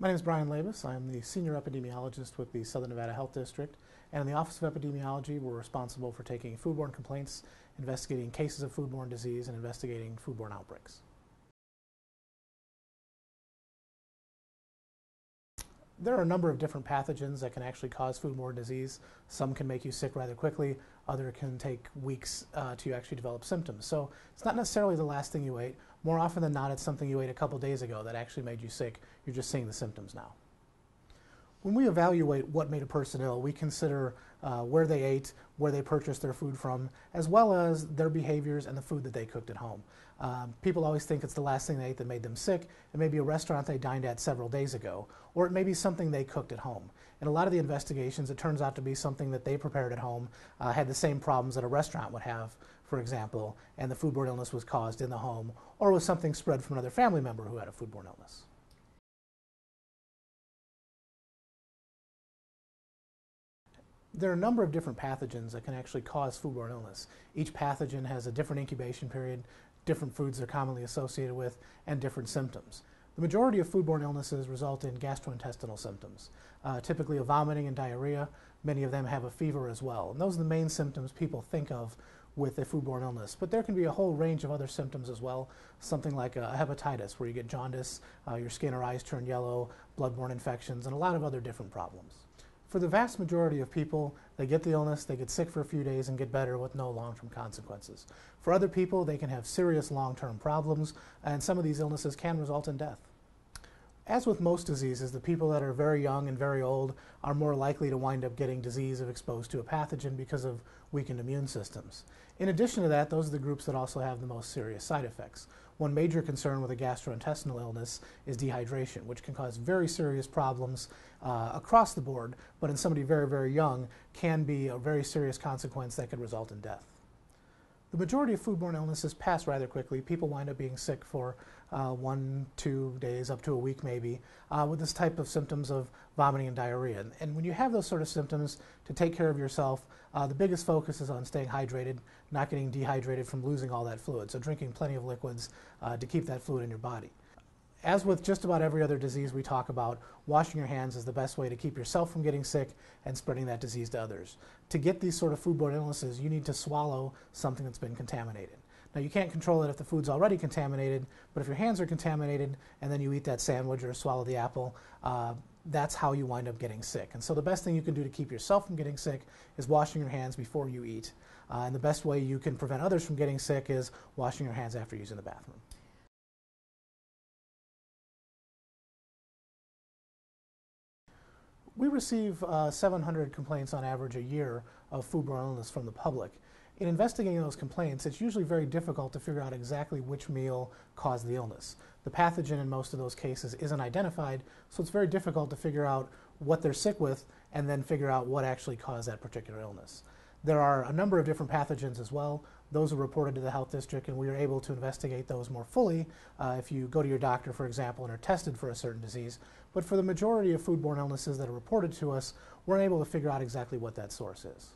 My name is Brian Labus. I'm the Senior Epidemiologist with the Southern Nevada Health District, and in the Office of Epidemiology, we're responsible for taking foodborne complaints, investigating cases of foodborne disease, and investigating foodborne outbreaks. There are a number of different pathogens that can actually cause foodborne disease. Some can make you sick rather quickly, others can take weeks to actually develop symptoms. So it's not necessarily the last thing you ate. More often than not, it's something you ate a couple days ago that actually made you sick. You're just seeing the symptoms now. When we evaluate what made a person ill, we consider where they ate, where they purchased their food from, as well as their behaviors and the food that they cooked at home. People always think it's the last thing they ate that made them sick. It may be a restaurant they dined at several days ago, or it may be something they cooked at home. In a lot of the investigations, it turns out to be something that they prepared at home, had the same problems that a restaurant would have, for example, and the foodborne illness was caused in the home, or was something spread from another family member who had a foodborne illness. There are a number of different pathogens that can actually cause foodborne illness. Each pathogen has a different incubation period, different foods they're commonly associated with, and different symptoms. The majority of foodborne illnesses result in gastrointestinal symptoms, typically of vomiting and diarrhea. Many of them have a fever as well. And those are the main symptoms people think of with a foodborne illness. But there can be a whole range of other symptoms as well, something like a hepatitis, where you get jaundice, your skin or eyes turn yellow, bloodborne infections, and a lot of other different problems. For the vast majority of people, they get the illness, they get sick for a few days and get better with no long-term consequences. For other people, they can have serious long-term problems, and some of these illnesses can result in death. As with most diseases, the people that are very young and very old are more likely to wind up getting disease if exposed to a pathogen because of weakened immune systems. In addition to that, those are the groups that also have the most serious side effects. One major concern with a gastrointestinal illness is dehydration, which can cause very serious problems across the board, but in somebody very, very young can be a very serious consequence that could result in death. The majority of foodborne illnesses pass rather quickly. People wind up being sick for 1, 2 days, up to a week maybe, with this type of symptoms of vomiting and diarrhea. And when you have those sort of symptoms, to take care of yourself, the biggest focus is on staying hydrated, not getting dehydrated from losing all that fluid. So drinking plenty of liquids to keep that fluid in your body. As with just about every other disease we talk about, washing your hands is the best way to keep yourself from getting sick and spreading that disease to others. To get these sort of foodborne illnesses, you need to swallow something that's been contaminated. Now, you can't control it if the food's already contaminated, but if your hands are contaminated and then you eat that sandwich or swallow the apple, that's how you wind up getting sick. And so the best thing you can do to keep yourself from getting sick is washing your hands before you eat. And the best way you can prevent others from getting sick is washing your hands after using the bathroom. We receive 700 complaints on average a year of foodborne illness from the public. In investigating those complaints, it's usually very difficult to figure out exactly which meal caused the illness. The pathogen in most of those cases isn't identified, so it's very difficult to figure out what they're sick with and then figure out what actually caused that particular illness. There are a number of different pathogens as well. Those are reported to the health district, and we are able to investigate those more fully if you go to your doctor, for example, and are tested for a certain disease. But for the majority of foodborne illnesses that are reported to us, we're unable to figure out exactly what that source is.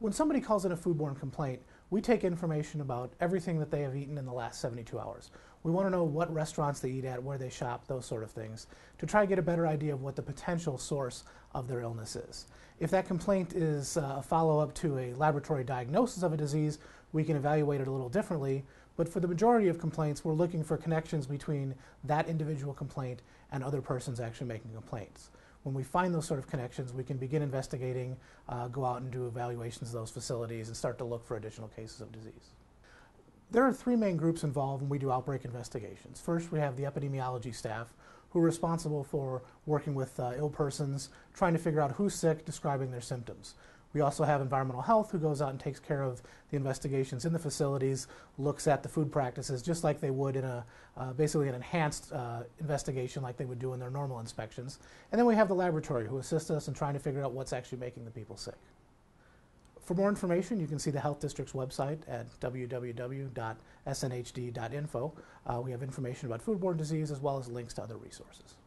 When somebody calls in a foodborne complaint, we take information about everything that they have eaten in the last 72 hours. We want to know what restaurants they eat at, where they shop, those sort of things, to try to get a better idea of what the potential source of their illness is. If that complaint is a follow-up to a laboratory diagnosis of a disease, we can evaluate it a little differently, but for the majority of complaints, we're looking for connections between that individual complaint and other persons actually making complaints. When we find those sort of connections, we can begin investigating, go out and do evaluations of those facilities, and start to look for additional cases of disease. There are three main groups involved when we do outbreak investigations. First, we have the epidemiology staff, who are responsible for working with ill persons, trying to figure out who's sick, describing their symptoms. We also have environmental health, who goes out and takes care of the investigations in the facilities, looks at the food practices just like they would in a basically an enhanced investigation like they would do in their normal inspections. And then we have the laboratory, who assists us in trying to figure out what's actually making the people sick. For more information, you can see the health district's website at www.snhd.info. We have information about foodborne disease as well as links to other resources.